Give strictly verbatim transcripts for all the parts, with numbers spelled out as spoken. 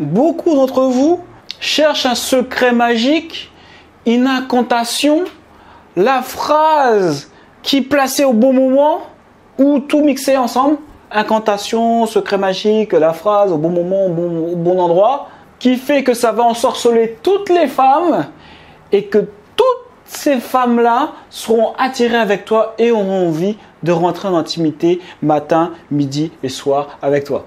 beaucoup d'entre vous cherchent un secret magique, une incantation, la phrase qui est placée au bon moment ou tout mixé ensemble. Incantation, secret magique, la phrase au bon moment, au bon, au bon endroit, qui fait que ça va ensorceler toutes les femmes et que toutes ces femmes-là seront attirées avec toi et auront envie de rentrer en intimité matin, midi et soir avec toi.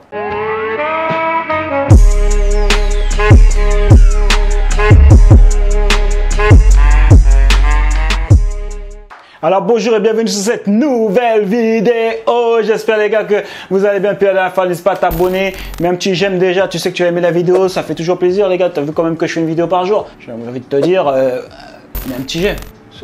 Alors bonjour et bienvenue sur cette nouvelle vidéo. J'espère les gars que vous allez bien. Puis à la fin, n'hésite pas à t'abonner. Même si j'aime déjà, tu sais que tu as aimé la vidéo, ça fait toujours plaisir les gars. Tu as vu quand même que je fais une vidéo par jour. J'ai envie de te dire, euh, un petit j'aime.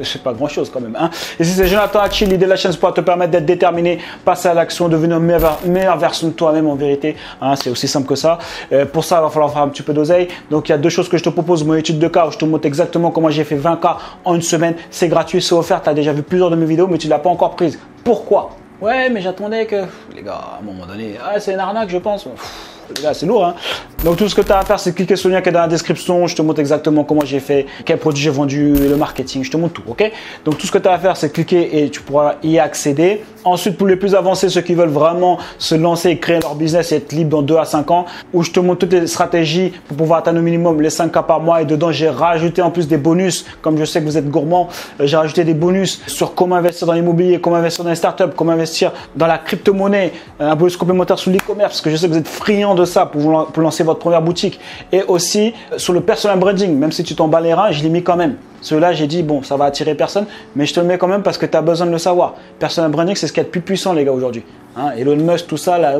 C'est pas grand chose quand même. Hein. Et si c'est Jonathan Hatchi, l'idée de la chaîne, c'est pour te permettre d'être déterminé, passer à l'action, devenir une meilleure, meilleure version de toi-même en vérité. Hein, c'est aussi simple que ça. Euh, pour ça, il va falloir faire un petit peu d'oseille. Donc, il y a deux choses que je te propose. Mon étude de cas où je te montre exactement comment j'ai fait vingt K en une semaine. C'est gratuit, c'est offert. Tu as déjà vu plusieurs de mes vidéos, mais tu ne l'as pas encore prise. Pourquoi? Ouais, mais j'attendais que... Les gars, à un moment donné, ah, c'est une arnaque, je pense. Pff. Là, c'est lourd, hein. Donc, tout ce que tu as à faire, c'est cliquer sur le lien qui est dans la description. Je te montre exactement comment j'ai fait, quels produits j'ai vendus, le marketing. Je te montre tout, ok? Donc, tout ce que tu as à faire, c'est cliquer et tu pourras y accéder. Ensuite, pour les plus avancés, ceux qui veulent vraiment se lancer et créer leur business et être libre dans deux à cinq ans, où je te montre toutes les stratégies pour pouvoir atteindre au minimum les cinq K par mois. Et dedans, j'ai rajouté en plus des bonus. Comme je sais que vous êtes gourmands, j'ai rajouté des bonus sur comment investir dans l'immobilier, comment investir dans les startups, comment investir dans la crypto-monnaie, un bonus complémentaire sur l'e-commerce, parce que je sais que vous êtes friands de ça pour, pour lancer votre première boutique, et aussi sur le personal branding. Même si tu t'en bats les reins, je l'ai mis quand même. Cela, j'ai dit bon, ça va attirer personne, mais je te le mets quand même parce que tu as besoin de le savoir. Personal branding, c'est ce qu'il y a de plus puissant les gars aujourd'hui, hein, Elon Musk, tout ça là,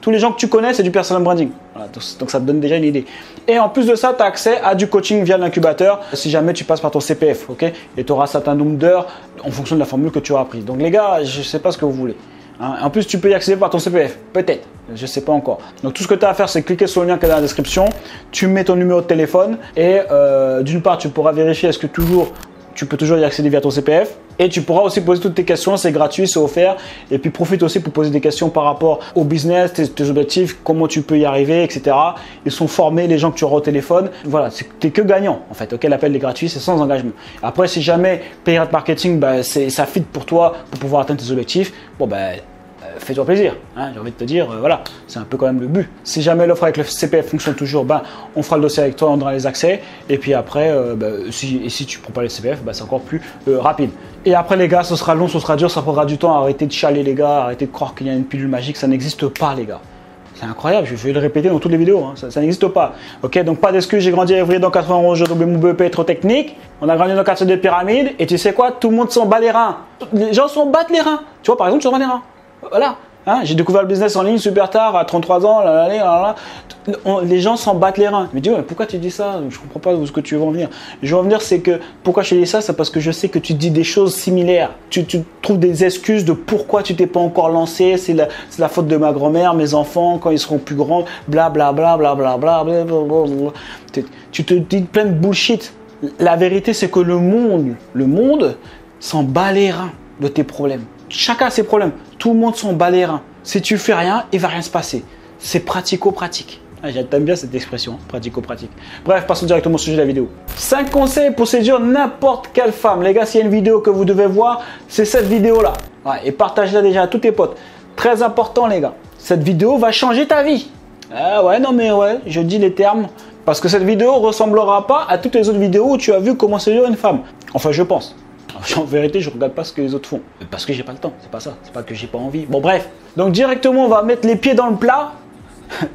tous les gens que tu connais, c'est du personal branding. Voilà, donc, donc ça te donne déjà une idée. Et en plus de ça, tu as accès à du coaching via l'incubateur si jamais tu passes par ton C P F, ok, et tu auras un certain nombre d'heures en fonction de la formule que tu auras prise. Donc les gars, je sais pas ce que vous voulez. Hein, en plus, tu peux y accéder par ton C P F, peut-être, je ne sais pas encore. Donc, tout ce que tu as à faire, c'est cliquer sur le lien qui est dans la description, tu mets ton numéro de téléphone et euh, d'une part, tu pourras vérifier est-ce que toujours, tu peux toujours y accéder via ton C P F. Et tu pourras aussi poser toutes tes questions, c'est gratuit, c'est offert. Et puis profite aussi pour poser des questions par rapport au business, tes, tes objectifs, comment tu peux y arriver, et cetera. Ils sont formés, les gens que tu auras au téléphone. Voilà, t'es que gagnant en fait. Ok, l'appel est gratuit, c'est sans engagement. Après, si jamais Pirate Marketing, bah, ça fit pour toi pour pouvoir atteindre tes objectifs, bon ben. Bah, fais-toi plaisir, hein, j'ai envie de te dire, euh, voilà, c'est un peu quand même le but. Si jamais l'offre avec le C P F fonctionne toujours, ben, on fera le dossier avec toi, on donnera les accès. Et puis après, euh, ben, si, et si tu ne prends pas le C P F, ben, c'est encore plus euh, rapide. Et après les gars, ce sera long, ce sera dur, ça prendra du temps. Arrêtez de chialer les gars, arrêtez de croire qu'il y a une pilule magique, ça n'existe pas les gars. C'est incroyable, je vais le répéter dans toutes les vidéos, hein, ça, ça n'existe pas. Ok, donc pas d'excuse, j'ai grandi à Évry dans quatre-vingt-onze, j'ai doublé mon B E P trop technique. On a grandi dans le quartier des pyramides et tu sais quoi, tout le monde s'en bat les reins. Les gens s'en battent les reins. Tu vois par exemple, tu s'en bats les reins. Voilà, hein, j'ai découvert le business en ligne super tard, à trente-trois ans, là, là, là, là. On, les gens s'en battent les reins. Je me dis, ouais, pourquoi tu dis ça? Je comprends pas ce que tu veux en venir. Je veux en venir, c'est que, pourquoi je te dis ça? C'est parce que je sais que tu dis des choses similaires. Tu, tu trouves des excuses de pourquoi tu t'es pas encore lancé. C'est la, c'est la faute de ma grand-mère, mes enfants, quand ils seront plus grands, blablabla, blablabla, blablabla. Tu, tu te dis plein de bullshit. La vérité, c'est que le monde, le monde s'en bat les reins de tes problèmes. Chacun a ses problèmes. Tout le monde s'en bat les reins. Si tu fais rien, il va rien se passer. C'est pratico-pratique. Ah, j'aime bien cette expression, pratico-pratique. Bref, passons directement au sujet de la vidéo. cinq conseils pour séduire n'importe quelle femme. Les gars, s'il y a une vidéo que vous devez voir, c'est cette vidéo-là. Ouais, et partage-la déjà à tous tes potes. Très important, les gars. Cette vidéo va changer ta vie. Ah ouais, non mais ouais, je dis les termes. Parce que cette vidéo ne ressemblera pas à toutes les autres vidéos où tu as vu comment séduire une femme. Enfin, je pense. En vérité, je ne regarde pas ce que les autres font. Parce que j'ai pas le temps, c'est pas ça. C'est pas que j'ai pas envie. Bon, bref. Donc, directement, on va mettre les pieds dans le plat.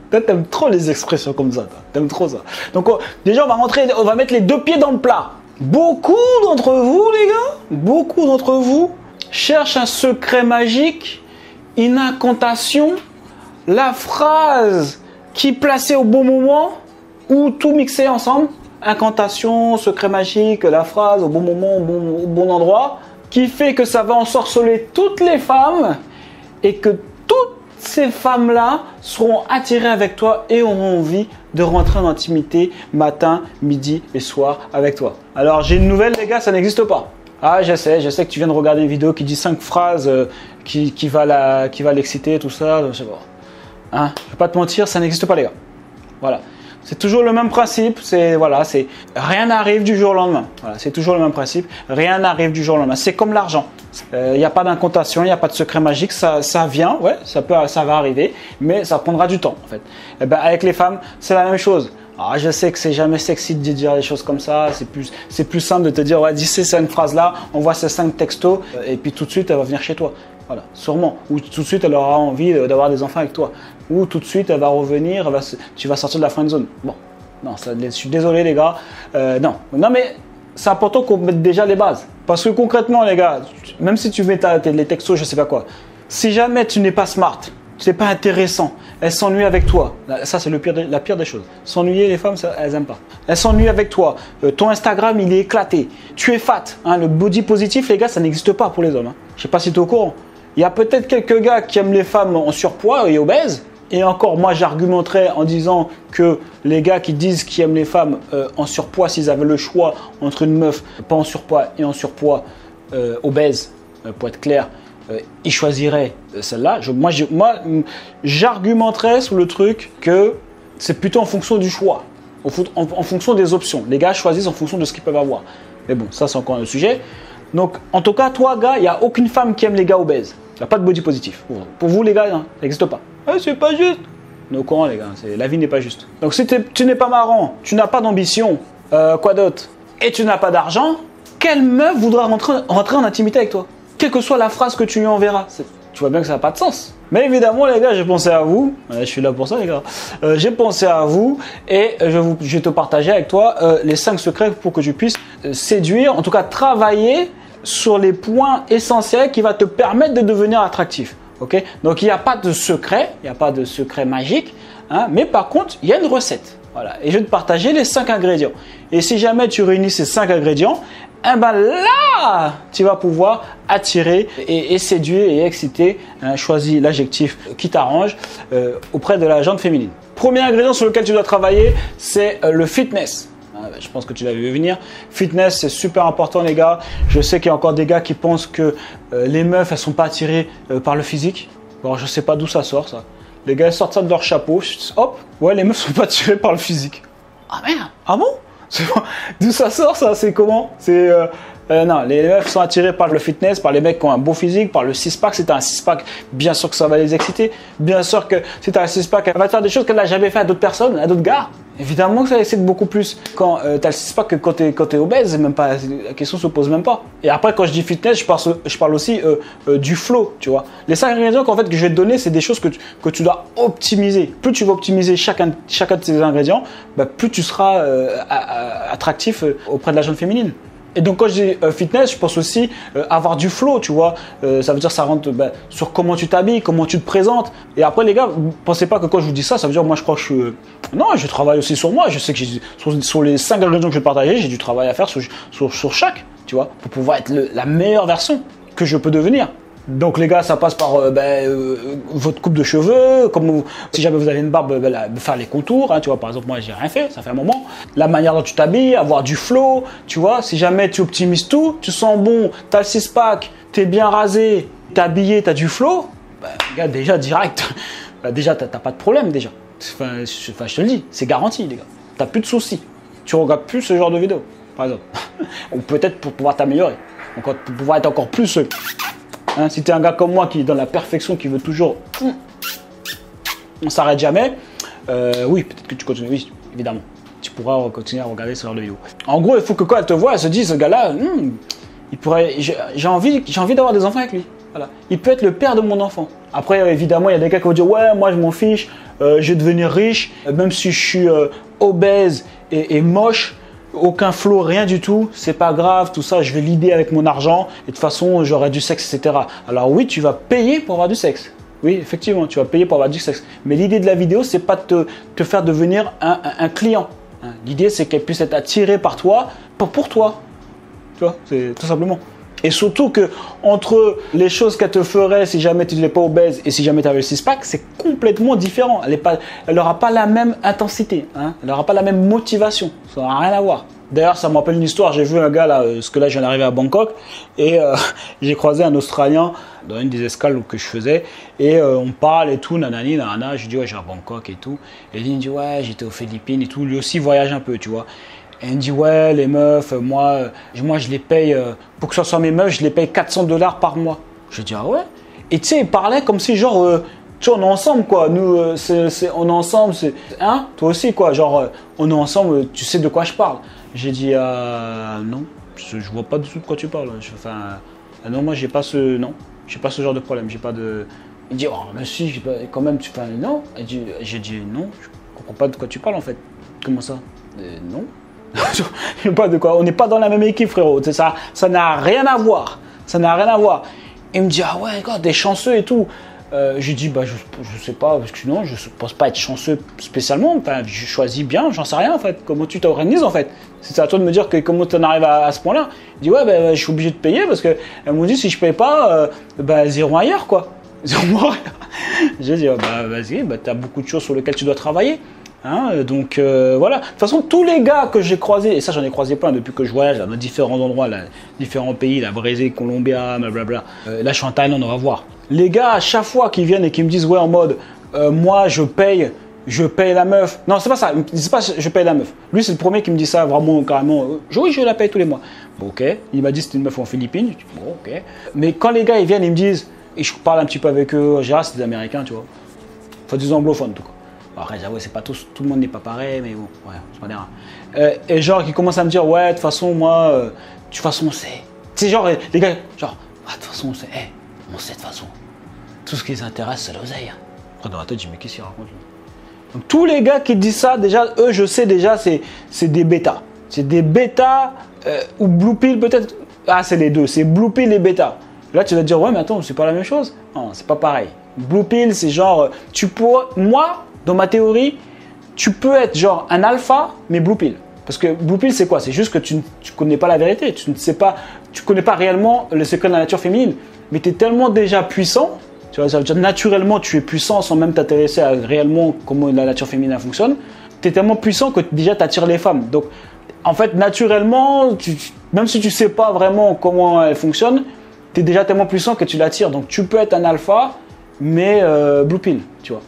Toi, t'aimes trop les expressions comme ça. T'aimes trop ça. Donc, on, déjà, on va rentrer, on va mettre les deux pieds dans le plat. Beaucoup d'entre vous, les gars, beaucoup d'entre vous cherchent un secret magique, une incantation, la phrase qui est placée au bon moment ou tout mixé ensemble. Incantation, secret magique, la phrase au bon moment, au bon, au bon endroit, qui fait que ça va ensorceler toutes les femmes et que toutes ces femmes-là seront attirées avec toi et auront envie de rentrer en intimité matin, midi et soir avec toi. Alors j'ai une nouvelle les gars, ça n'existe pas. Ah je sais, je sais que tu viens de regarder une vidéo qui dit cinq phrases euh, qui, qui va la, qui va l'exciter, tout ça, je sais pas. Hein, je vais pas te mentir, ça n'existe pas les gars. Voilà. C'est toujours le même principe, c'est voilà, c'est rien n'arrive du jour au lendemain. Voilà, c'est toujours le même principe, rien n'arrive du jour au lendemain. C'est comme l'argent, il euh, n'y a pas d'incantation, il n'y a pas de secret magique, ça, ça vient, ouais, ça peut, ça va arriver, mais ça prendra du temps en fait. Et ben, avec les femmes, c'est la même chose. Ah, je sais que c'est jamais sexy de dire des choses comme ça, c'est plus, c'est plus simple de te dire ouais, dis ces cinq phrases là, on voit ces cinq textos et puis tout de suite elle va venir chez toi. Voilà, sûrement. Ou tout de suite, elle aura envie d'avoir des enfants avec toi. Ou tout de suite, elle va revenir, elle va se... tu vas sortir de la friend zone. Bon, non, ça, je suis désolé les gars. Euh, non, non mais c'est important qu'on mette déjà les bases. Parce que concrètement les gars, même si tu mets ta, les textos, je sais pas quoi, si jamais tu n'es pas smart, tu n'es pas intéressant, elles s'ennuient avec toi. Ça, c'est la pire des choses. S'ennuyer, les femmes, ça, elles n'aiment pas. Elles s'ennuient avec toi. Euh, ton Instagram, il est éclaté. Tu es fat. Hein, le body positif, les gars, ça n'existe pas pour les hommes. Hein. Je sais pas si tu es au courant. Il y a peut-être quelques gars qui aiment les femmes en surpoids et obèses. Et encore, moi, j'argumenterais en disant que les gars qui disent qu'ils aiment les femmes euh, en surpoids, s'ils avaient le choix entre une meuf pas en surpoids et en surpoids euh, obèse, euh, pour être clair, euh, ils choisiraient celle-là. Moi, j'argumenterais sur le truc que c'est plutôt en fonction du choix, en, en, en fonction des options. Les gars choisissent en fonction de ce qu'ils peuvent avoir. Mais bon, ça, c'est encore un autre sujet. Donc, en tout cas, toi, gars, il n'y a aucune femme qui aime les gars obèses. Il n'y a pas de body positif. Pour vous, pour vous les gars, non, ça n'existe pas. Eh, c'est pas juste. On est au courant, les gars. La vie n'est pas juste. Donc, si tu n'es pas marrant, tu n'as pas d'ambition, euh, quoi d'autre, et tu n'as pas d'argent, quelle meuf voudra rentrer, rentrer en intimité avec toi? Quelle que soit la phrase que tu lui enverras. Tu vois bien que ça n'a pas de sens. Mais évidemment, les gars, j'ai pensé à vous. Je suis là pour ça, les gars. Euh, j'ai pensé à vous et je, vous, je vais te partager avec toi euh, les cinq secrets pour que tu puisses euh, séduire, en tout cas travailler sur les points essentiels qui va te permettre de devenir attractif. Okay? Donc, il n'y a pas de secret, il n'y a pas de secret magique, hein, mais par contre, il y a une recette. Voilà. Et je vais te partager les cinq ingrédients. Et si jamais tu réunis ces cinq ingrédients, eh ben là, tu vas pouvoir attirer et, et séduire et exciter. Hein, choisis l'adjectif qui t'arrange euh, auprès de la gente féminine. Premier ingrédient sur lequel tu dois travailler, c'est le fitness. Je pense que tu l'avais vu venir. Fitness, c'est super important, les gars. Je sais qu'il y a encore des gars qui pensent que euh, les meufs, elles ne sont pas attirées euh, par le physique. Alors, je ne sais pas d'où ça sort, ça. Les gars, ils sortent ça de leur chapeau. Hop, ouais, les meufs ne sont pas attirées par le physique. Ah merde, ah bon? D'où ça sort, ça? C'est comment? C'est... Euh... Euh, non, les meufs sont attirés par le fitness, par les mecs qui ont un beau physique, par le six-pack. Si tu as un six-pack, bien sûr que ça va les exciter. Bien sûr que si tu as un six-pack, elle va te faire des choses qu'elle n'a jamais fait à d'autres personnes, à d'autres gars. Évidemment que ça excite beaucoup plus quand euh, tu as le six-pack que quand tu es, es obèse. Même pas, la question se pose même pas. Et après, quand je dis fitness, je parle, je parle aussi euh, euh, du flow, tu vois. Les cinq ingrédients qu'en fait, que je vais te donner, c'est des choses que tu, que tu dois optimiser. Plus tu vas optimiser chacun, chacun de ces ingrédients, bah, plus tu seras euh, à, à, attractif euh, auprès de la gente féminine. Et donc quand je dis euh, fitness, je pense aussi euh, avoir du flow, tu vois. Euh, ça veut dire ça rentre ben, sur comment tu t'habilles, comment tu te présentes. Et après les gars, pensez pas que quand je vous dis ça, ça veut dire moi je crois que je suis... Euh... Non, je travaille aussi sur moi. Je sais que sur, sur les cinq ingrédients que je vais partager, j'ai du travail à faire sur, sur, sur chaque, tu vois, pour pouvoir être le, la meilleure version que je peux devenir. Donc les gars, ça passe par euh, ben, euh, votre coupe de cheveux, comme vous, si jamais vous avez une barbe, ben, la, faire les contours, hein, tu vois. Par exemple, moi j'ai rien fait, ça fait un moment. La manière dont tu t'habilles, avoir du flow, tu vois. Si jamais tu optimises tout, tu sens bon, t'as le six-pack, t'es bien rasé, t'es habillé, t'as du flow, ben, les gars, déjà direct, ben, déjà t'as pas de problème déjà. Enfin, je, enfin, je te le dis, c'est garanti les gars. T'as plus de soucis, tu regardes plus ce genre de vidéos, par exemple. Ou peut-être pour pouvoir t'améliorer, pour pouvoir être encore plus... Hein, si tu es un gars comme moi qui est dans la perfection, qui veut toujours, on s'arrête jamais, euh, oui, peut-être que tu continues, oui, évidemment, tu pourras continuer à regarder ce genre de vidéo. En gros, il faut que quand elle te voit, elle se dise, ce gars-là, hmm, il pourrait, j'ai envie, j'ai envie d'avoir des enfants avec lui. Voilà. Il peut être le père de mon enfant. Après, évidemment, il y a des gars qui vont dire, ouais, moi je m'en fiche, euh, je vais devenir riche, même si je suis euh, obèse et, et moche. Aucun flow, rien du tout, c'est pas grave, tout ça, je vais l'idée avec mon argent et de toute façon, j'aurai du sexe, et cetera. Alors oui, tu vas payer pour avoir du sexe. Oui, effectivement, tu vas payer pour avoir du sexe. Mais l'idée de la vidéo, c'est pas de te, te faire devenir un, un, un client. L'idée, c'est qu'elle puisse être attirée par toi, pas pour toi. Tu vois, c'est tout simplement. Et surtout que entre les choses qu'elle te ferait si jamais tu n'es pas obèse et si jamais tu avais le six-pack, c'est complètement différent. Elle n'aura pas la même intensité, hein. Elle n'aura pas la même motivation. Ça n'aura rien à voir. D'ailleurs, ça me rappelle une histoire. J'ai vu un gars, là, parce que là, je viens d'arriver à Bangkok, et euh, j'ai croisé un Australien dans une des escales que je faisais, et euh, on parle et tout, nanani, nanana. Je dis, ouais, je vais à Bangkok et tout. Et lui, il me dit, ouais, j'étais aux Philippines et tout. Lui aussi, voyage un peu, tu vois. Et il me dit, ouais, les meufs, moi, moi je les paye, pour que ce soit mes meufs, je les paye quatre cents dollars par mois. Je dis, ah ouais? Et tu sais, il parlait comme si, genre, euh, tu sais, on est ensemble, quoi. Nous, euh, c'est, c'est, on est ensemble, c'est, hein? Toi aussi, quoi. Genre, euh, on est ensemble, tu sais de quoi je parle. J'ai dit, euh, non, je vois pas du tout de quoi tu parles. Enfin, euh, non, moi, j'ai pas ce, non, j'ai pas ce genre de problème. J'ai pas de. Il dit, oh, mais si, pas, quand même, tu parles, non. J'ai dit, non, je comprends pas de quoi tu parles, en fait. Comment ça? Euh, non. Pas de quoi. On n'est pas dans la même équipe, frérot. Ça, ça n'a rien à voir. Ça n'a rien à voir. Il me dit, ah ouais, God, t'es chanceux et tout. Euh, je lui dis, bah, je, je sais pas, parce que non, je pense pas être chanceux spécialement. Enfin, je choisis bien, j'en sais rien en fait. Comment tu t'organises en fait? C'est à toi de me dire que comment tu en arrives à, à ce point-là. Il dit, ouais, bah, je suis obligé de payer parce qu'elles m'ont dit, si je paye pas, euh, bah, elles iront ailleurs, quoi. Elles iront ailleurs. Je dis, bah, vas-y, bah, t'as beaucoup de choses sur lesquelles tu dois travailler. Hein, donc euh, voilà, de toute façon tous les gars que j'ai croisés, et ça j'en ai croisé plein depuis que je voyage là, dans différents endroits, là, différents pays, la Brésil, Colombia, blablabla, euh, là je suis en Thaïlande, on va voir. Les gars à chaque fois qu'ils viennent et qu'ils me disent ouais en mode euh, moi je paye, je paye la meuf, non c'est pas ça, c'est pas je paye la meuf, lui c'est le premier qui me dit ça vraiment carrément, euh, oui je la paye tous les mois, bon, ok, il m'a dit c'était une meuf en Philippines, dit, bon ok, mais quand les gars ils viennent ils me disent, et je parle un petit peu avec eux, général c'est des Américains tu vois, enfin des anglophones en tout cas. Après, j'avoue, c'est pas tous, tout le monde n'est pas pareil, mais bon, ouais, c'est pas grave. Euh, et genre, qui commence à me dire, ouais, de toute façon, moi, de euh, toute façon, on sait. Tu sais, genre, les gars, genre, de ah, toute façon, on sait, hey, on sait de toute façon. Tout ce qui les intéresse, c'est l'oseille. Après, dans la tête, je dis, mais qu'est-ce qu'il raconte là? Donc, tous les gars qui disent ça, déjà, eux, je sais déjà, c'est des bêtas. C'est des bêtas, euh, ou blue pill peut-être. Ah, c'est les deux, c'est blue pill et bêta. Là, tu vas te dire, ouais, mais attends, c'est pas la même chose. Non, c'est pas pareil. Blue pill, c'est genre, tu pourrais, moi, dans ma théorie, tu peux être genre un alpha, mais blue pill. Parce que blue pill, c'est quoi? C'est juste que tu ne tu connais pas la vérité. Tu ne sais pas, tu connais pas réellement le secret de la nature féminine. Mais tu es tellement déjà puissant, tu vois, ça veut dire naturellement, tu es puissant sans même t'intéresser à réellement comment la nature féminine fonctionne. Tu es tellement puissant que déjà tu attires les femmes. Donc, en fait, naturellement, tu, même si tu ne sais pas vraiment comment elle fonctionne, tu es déjà tellement puissant que tu l'attires. Donc, tu peux être un alpha, mais euh, blue pill, tu vois.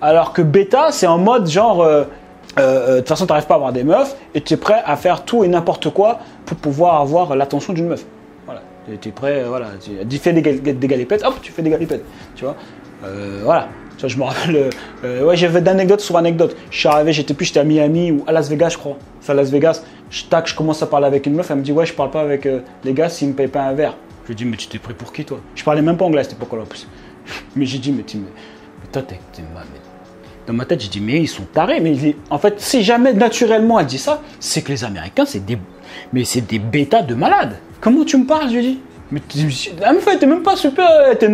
Alors que bêta, c'est en mode genre, de euh, euh, toute façon, tu n'arrives pas à avoir des meufs et tu es prêt à faire tout et n'importe quoi pour pouvoir avoir l'attention d'une meuf. Voilà, tu es prêt, voilà, tu fais des, des galipettes, hop, tu fais des galipettes, tu vois. Euh, voilà, tu vois, je me rappelle, euh, ouais, j'ai fait d'anecdote sur anecdote. Je suis arrivé, j'étais plus, j'étais à Miami ou à Las Vegas, je crois. C'est à Las Vegas, je, tac, je commence à parler avec une meuf, elle me dit, ouais, je parle pas avec euh, les gars s'ils me payent pas un verre. Je lui dis, mais tu t'es pris pour qui, toi? Je parlais même pas anglais à cette époque-là, en plus. Mais j'ai dit, mais tu me. Toi, t'es, t'es ma... Dans ma tête, je dis, mais ils sont tarés. Mais ils... En fait, si jamais naturellement elle dit ça, c'est que les Américains, c'est des, mais c'est des bêtas de malades. Comment tu me parles, je lui dis. Mais en fait, t'es même pas super,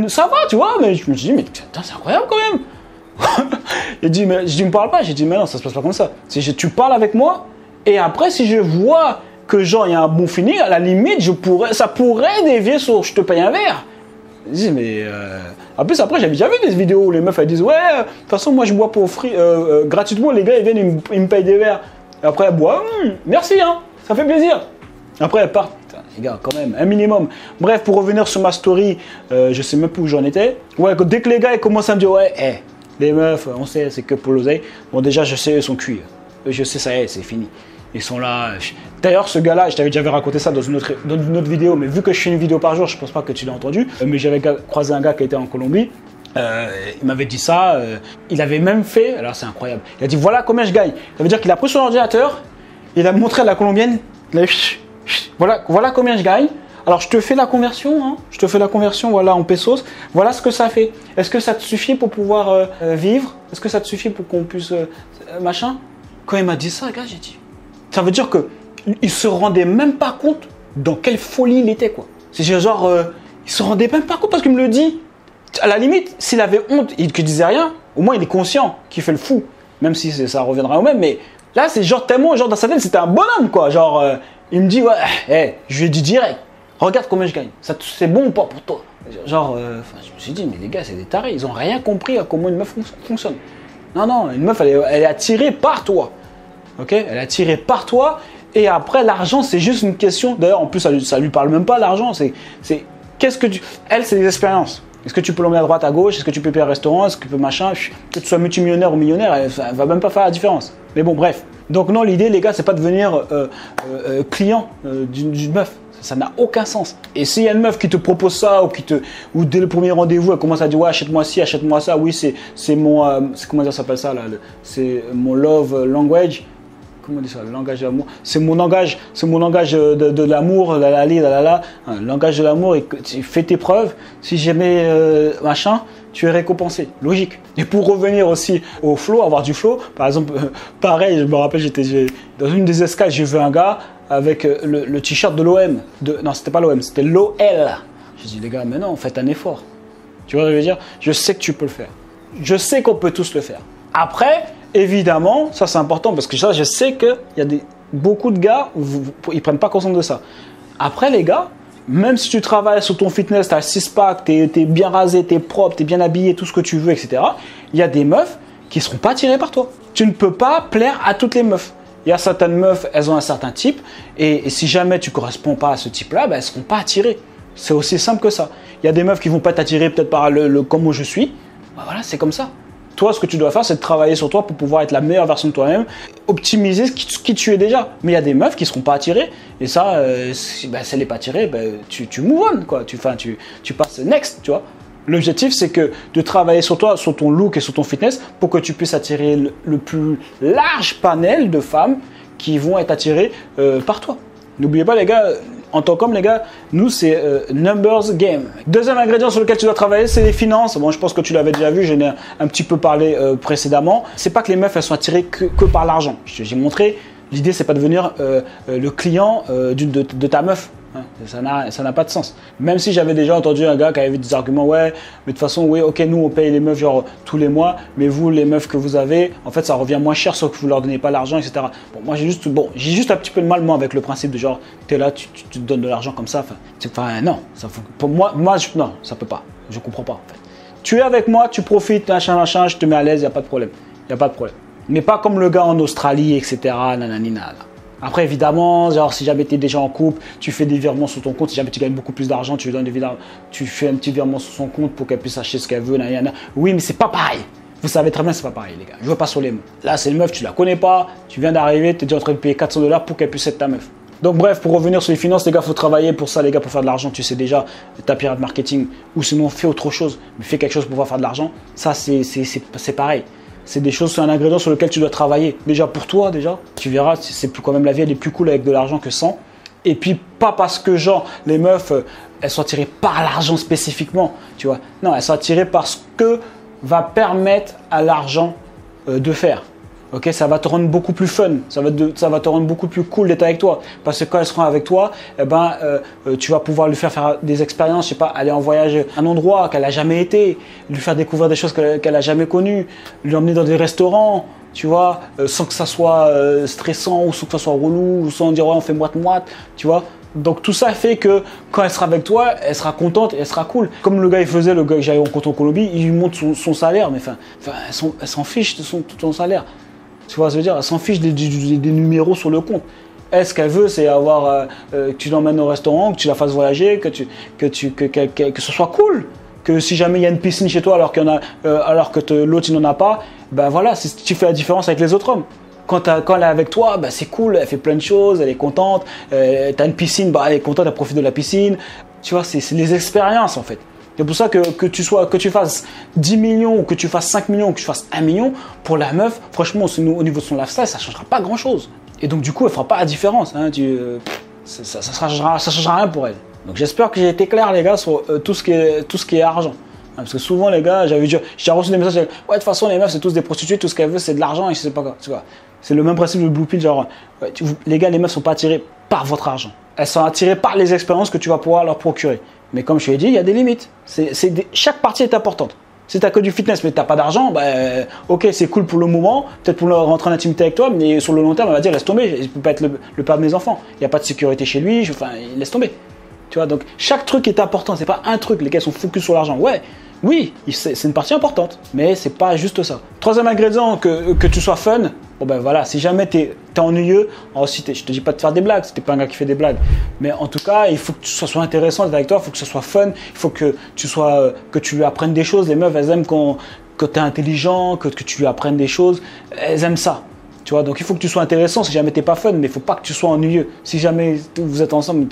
ça va, tu vois. Mais je me dis, mais putain, c'est incroyable quand même. Il dit, mais je dis, me parle pas. J'ai dit, mais non, ça se passe pas comme ça. Si je, tu parles avec moi, et après, si je vois que genre il y a un bon fini, à la limite, je pourrais, ça pourrait dévier sur, je te paye un verre. Je dis, mais. Euh... En plus, après, j'avais déjà vu des vidéos où les meufs elles disent, ouais, de euh, toute façon, moi je bois pour free, euh, euh, gratuitement, les gars ils viennent, ils me, ils me payent des verres. Et après, elles boivent, mmh, merci, hein, ça fait plaisir. Après, elles partent, putain, les gars, quand même, un minimum. Bref, pour revenir sur ma story, euh, je sais même plus où j'en étais. Ouais, dès que les gars ils commencent à me dire, ouais, hey, les meufs, on sait, c'est que pour l'oseille. Bon, déjà, je sais, ils sont cuits. Je sais, ça y est, c'est fini. Ils sont là. D'ailleurs, ce gars-là, je t'avais déjà raconté ça dans une, autre, dans une autre vidéo, mais vu que je fais une vidéo par jour, je pense pas que tu l'as entendu. Mais j'avais croisé un gars qui était en Colombie. Euh, il m'avait dit ça. Euh, il avait même fait. Alors, c'est incroyable. Il a dit voilà combien je gagne. Ça veut dire qu'il a pris son ordinateur, il a montré à la Colombienne. Là, voilà, voilà combien je gagne. Alors, je te fais la conversion. Hein. Je te fais la conversion voilà, en pesos. Voilà ce que ça fait. Est-ce que ça te suffit pour pouvoir euh, vivre? Est-ce que ça te suffit pour qu'on puisse. Euh, machin? Quand il m'a dit ça, gars, j'ai dit. Ça veut dire qu'il ne se rendait même pas compte dans quelle folie il était, quoi. C'est genre, euh, il ne se rendait même pas compte parce qu'il me le dit. À la limite, s'il avait honte et qu'il ne disait rien, au moins il est conscient qu'il fait le fou. Même si ça reviendra au même, mais là, c'est genre tellement, genre dans sa tête, c'était un bonhomme, quoi. Genre, euh, il me dit, ouais, hey, je lui ai dit direct. Regarde combien je gagne. C'est bon ou pas pour toi? Genre, euh, je me suis dit, mais les gars, c'est des tarés. Ils n'ont rien compris à comment une meuf fonctionne. Non, non, une meuf, elle est, elle est attirée par toi. Ok? Elle est attirée par toi. Et après, l'argent, c'est juste une question. D'ailleurs, en plus, ça ne lui parle même pas, l'argent. C'est qu'est-ce que tu. Elle, c'est des expériences. Est-ce que tu peux l'emmener à droite, à gauche? Est-ce que tu peux payer un restaurant? Est-ce que tu peux machin? Que tu sois multimillionnaire ou millionnaire, elle ne va même pas faire la différence. Mais bon, bref. Donc, non, l'idée, les gars, c'est pas de devenir euh, euh, client euh, d'une meuf. Ça n'a aucun sens. Et s'il y a une meuf qui te propose ça ou qui te, ou dès le premier rendez-vous, elle commence à dire ouais, achète-moi ci, achète-moi ça. Oui, c'est mon, euh, comment ça s'appelle ça là? C'est mon love language. Comment on dit ça? Le langage de l'amour. C'est mon langage, c'est mon langage de, de, de l'amour. La la la la la. Hein, langage de l'amour. Et tu fais tes preuves. Si jamais euh, machin, tu es récompensé. Logique. Et pour revenir aussi au flow, avoir du flow. Par exemple, euh, pareil, je me rappelle, j'étais dans une des escales, j'ai vu un gars avec le, le t-shirt de l'O M. Non, c'était pas l'O M, c'était l'O L. Je dis les gars, mais non, faites un effort. Tu vois ce que je veux dire? Je sais que tu peux le faire. Je sais qu'on peut tous le faire. Après, évidemment, ça c'est important parce que ça, je sais qu'il y a des, beaucoup de gars, vous, vous, ils prennent pas conscience de ça. Après les gars, même si tu travailles sur ton fitness, tu as un six-pack, tu es, es bien rasé, tu es propre, tu es bien habillé, tout ce que tu veux, et cetera. Il y a des meufs qui ne seront pas attirées par toi. Tu ne peux pas plaire à toutes les meufs. Il y a certaines meufs, elles ont un certain type et, et si jamais tu ne corresponds pas à ce type-là, ben, elles ne seront pas attirées. C'est aussi simple que ça. Il y a des meufs qui ne vont pas t'attirer peut-être par le, le comme où je suis. Ben voilà, c'est comme ça. Toi, ce que tu dois faire, c'est de travailler sur toi pour pouvoir être la meilleure version de toi-même, optimiser ce qui, ce qui tu es déjà. Mais il y a des meufs qui ne seront pas attirées et ça, euh, si, ben, si elle n'est pas attirée, ben, tu, tu move on, quoi. Tu, fin, tu, tu passes next, tu vois. L'objectif, c'est que de travailler sur toi, sur ton look et sur ton fitness pour que tu puisses attirer le, le plus large panel de femmes qui vont être attirées euh, par toi. N'oubliez pas les gars, en tant qu'homme les gars, nous c'est euh, numbers game. Deuxième ingrédient sur lequel tu dois travailler, c'est les finances. Bon, je pense que tu l'avais déjà vu, j'en ai un, un petit peu parlé euh, précédemment. C'est pas que les meufs elles sont attirées que, que par l'argent. J'ai montré, l'idée c'est pas de devenir euh, le client euh, de, de, de ta meuf. Ça n'a pas de sens. Même si j'avais déjà entendu un gars qui avait des arguments, ouais, mais de toute façon, oui, ok, nous on paye les meufs genre tous les mois, mais vous, les meufs que vous avez, en fait, ça revient moins cher, sauf que vous leur donnez pas l'argent, et cetera. Bon, moi, j'ai juste, bon, j'ai juste un petit peu de mal, moi, avec le principe de genre, t'es là, tu, tu, tu te donnes de l'argent comme ça. Enfin, non, ça, pour moi, moi je, non, ça peut pas. Je comprends pas. En fait. Tu es avec moi, tu profites, machin, machin, je te mets à l'aise, il n'y a pas de problème. Il n'y a pas de problème. Mais pas comme le gars en Australie, et cetera. Nanani, nanana. Après, évidemment, genre, si jamais tu es déjà en couple, tu fais des virements sur ton compte. Si jamais tu gagnes beaucoup plus d'argent, tu lui donnes des virements, tu fais un petit virement sur son compte pour qu'elle puisse acheter ce qu'elle veut. Nan, nan, nan. Oui, mais c'est pas pareil. Vous savez très bien, c'est pas pareil, les gars. Je veux pas sur les mots. Là, c'est une meuf, tu la connais pas. Tu viens d'arriver, tu es déjà en train de payer quatre cents dollars pour qu'elle puisse être ta meuf. Donc, bref, pour revenir sur les finances, les gars, faut travailler pour ça, les gars, pour faire de l'argent. Tu sais déjà, ta pirate marketing ou sinon, fais autre chose, mais fais quelque chose pour pouvoir faire de l'argent. Ça, c'est pareil. C'est des choses, c'est un ingrédient sur lequel tu dois travailler. Déjà pour toi, déjà, tu verras, c'est plus quand même la vie, elle est plus cool avec de l'argent que sans. Et puis pas parce que genre les meufs, elles sont attirées par l'argent spécifiquement, tu vois. Non, elles sont attirées par ce que va permettre à l'argent euh, de faire. Ok, ça va te rendre beaucoup plus fun, ça va te, ça va te rendre beaucoup plus cool d'être avec toi. Parce que quand elle sera avec toi, eh ben, euh, tu vas pouvoir lui faire faire des expériences, je sais pas, aller en voyage à un endroit qu'elle n'a jamais été, lui faire découvrir des choses qu'elle n'a jamais connues, lui emmener dans des restaurants, tu vois, euh, sans que ça soit euh, stressant ou sans que ça soit relou, ou sans dire ouais, on fait moite-moite, tu vois. Donc tout ça fait que quand elle sera avec toi, elle sera contente, elle sera cool. Comme le gars il faisait, le gars que j'avais rencontré en Colombie, il lui montre son, son salaire, mais enfin, elle s'en fiche de son, de son salaire. Tu vois ce que je veux dire? Elle s'en fiche des, des, des numéros sur le compte. Elle, ce qu'elle veut, c'est avoir euh, euh, que tu l'emmènes au restaurant, que tu la fasses voyager, que, tu, que, tu, que, que, que, que ce soit cool. Que si jamais il y a une piscine chez toi alors, qu'il y en a, euh, alors que l'autre il n'en a pas, ben voilà, tu fais la différence avec les autres hommes. Quand, quand elle est avec toi, ben c'est cool, elle fait plein de choses, elle est contente. Euh, tu as une piscine, ben elle est contente, elle profite de la piscine. Tu vois, c'est les expériences en fait. C'est pour ça que, que, tu sois, que tu fasses dix millions, que tu fasses cinq millions, que tu fasses un million, pour la meuf, franchement, au niveau de son lifestyle, ça ne changera pas grand-chose. Et donc, du coup, elle ne fera pas la différence. Hein, tu, euh, ça ne changera, ça changera rien pour elle. Donc, j'espère que j'ai été clair, les gars, sur euh, tout, ce qui est, tout ce qui est argent. Hein, parce que souvent, les gars, j'avais reçu des messages, ouais, de toute façon, les meufs, c'est tous des prostituées, tout ce qu'elles veulent, c'est de l'argent, et je sais pas quoi. C'est le même principe de Blue Pill, genre, ouais, tu, les gars, les meufs ne sont pas attirées par votre argent. Elles sont attirées par les expériences que tu vas pouvoir leur procurer. Mais comme je te l'ai dit, il y a des limites. C'est, c'est des, chaque partie est importante. Si tu n'as que du fitness mais tu n'as pas d'argent, bah, ok, c'est cool pour le moment, peut-être pour rentrer en intimité avec toi, mais sur le long terme, elle va dire laisse tomber, je ne peux pas être le, le père de mes enfants. Il n'y a pas de sécurité chez lui, je, enfin, laisse tomber. Tu vois, donc chaque truc est important. C'est pas un truc, les gars sont focus sur l'argent. Ouais, oui, c'est une partie importante, mais c'est pas juste ça. Troisième ingrédient, que, que tu sois fun. Bon ben voilà, si jamais tu es, es ennuyeux, aussi t'es, je te dis pas de faire des blagues, si t'es pas un gars qui fait des blagues. Mais en tout cas, il faut que ça soit intéressant d'être avec toi, il faut que ça soit fun, il faut que tu, sois, que tu lui apprennes des choses. Les meufs, elles aiment qu'on... que tu es intelligent, que, que tu lui apprennes des choses, elles aiment ça. Tu vois, donc il faut que tu sois intéressant si jamais tu n'es pas fun, mais il ne faut pas que tu sois ennuyeux. Si jamais vous êtes ensemble,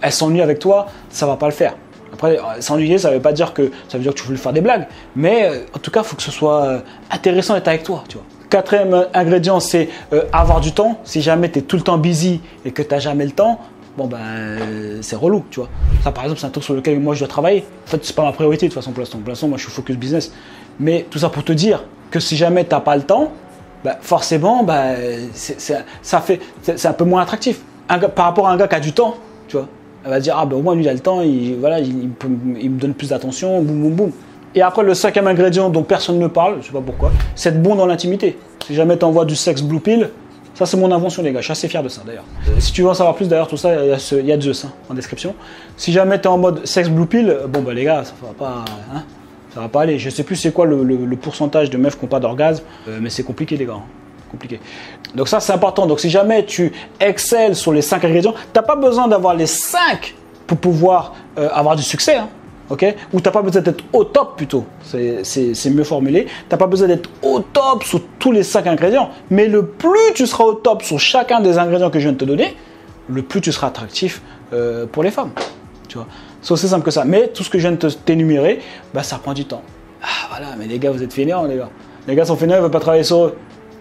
elles s'ennuient avec toi, ça ne va pas le faire. Après, s'ennuyer, ça ne veut pas dire que ça veut dire que tu veux lui faire des blagues, mais en tout cas, il faut que ce soit intéressant d'être avec toi. Tu vois. Quatrième ingrédient, c'est euh, avoir du temps. Si jamais tu es tout le temps busy et que tu n'as jamais le temps, bon ben c'est relou, tu vois. Ça par exemple, c'est un truc sur lequel moi je dois travailler. En fait, c'est pas ma priorité de toute façon pour l'instant. Pour l'instant, moi je suis focus business. Mais tout ça pour te dire que si jamais t'as pas le temps, ben, forcément, ben, c'est, c'est, ça fait, c'est, c'est un peu moins attractif. Un gars, par rapport à un gars qui a du temps, tu vois, elle va dire ah ben au moins lui il a le temps, il, voilà, il, il, peut, il me donne plus d'attention, boum boum boum. Et après le cinquième ingrédient dont personne ne parle, je sais pas pourquoi, c'est être bon dans l'intimité. Si jamais t'envoies du sexe blue pill. Ça, c'est mon invention, les gars. Je suis assez fier de ça, d'ailleurs. Euh, si tu veux en savoir plus, d'ailleurs, tout ça, il y a, ce, il y a ZEUS hein, en description. Si jamais tu es en mode sexe blue pill, bon, bah, les gars, ça va pas, hein, ça va pas aller. Je sais plus c'est quoi le, le, le pourcentage de meufs qui n'ont pas d'orgasme, euh, mais c'est compliqué, les gars. Hein. Compliqué. Donc, ça, c'est important. Donc, si jamais tu excelles sur les cinq ingrédients, tu n'as pas besoin d'avoir les cinq pour pouvoir euh, avoir du succès. Hein. Okay. Ou tu n'as pas besoin d'être au top plutôt, c'est mieux formulé. Tu n'as pas besoin d'être au top sur tous les cinq ingrédients, mais le plus tu seras au top sur chacun des ingrédients que je viens de te donner, le plus tu seras attractif euh, pour les femmes. Tu vois, c'est aussi simple que ça. Mais tout ce que je viens de t'énumérer, bah, ça prend du temps. Ah voilà, mais les gars, vous êtes fainéants, les gars. Les gars sont fainéants, ils ne veulent pas travailler sur eux.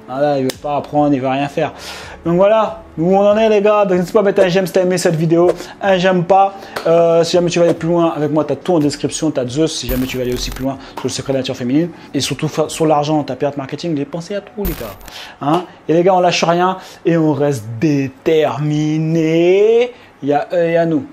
Voilà, il ne veut pas apprendre, il ne veut rien faire. Donc voilà, où on en est les gars. Donc n'hésite pas à mettre un j'aime si tu as aimé cette vidéo, un j'aime pas. Euh, si jamais tu vas aller plus loin avec moi, tu as tout en description, tu as ZEUS. Si jamais tu vas aller aussi plus loin sur le secret de la nature féminine. Et surtout sur l'argent, tu as Pirate Marketing, les pensées à tout les gars. Hein? Et les gars, on lâche rien et on reste déterminés. Il y a eux et à nous.